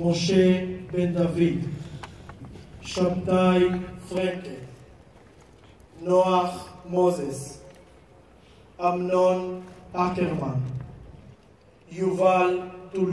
משה בן דוד, שבתאי פרנקל, נוח מוזס, אמנון אקרמן, יובל טולקל.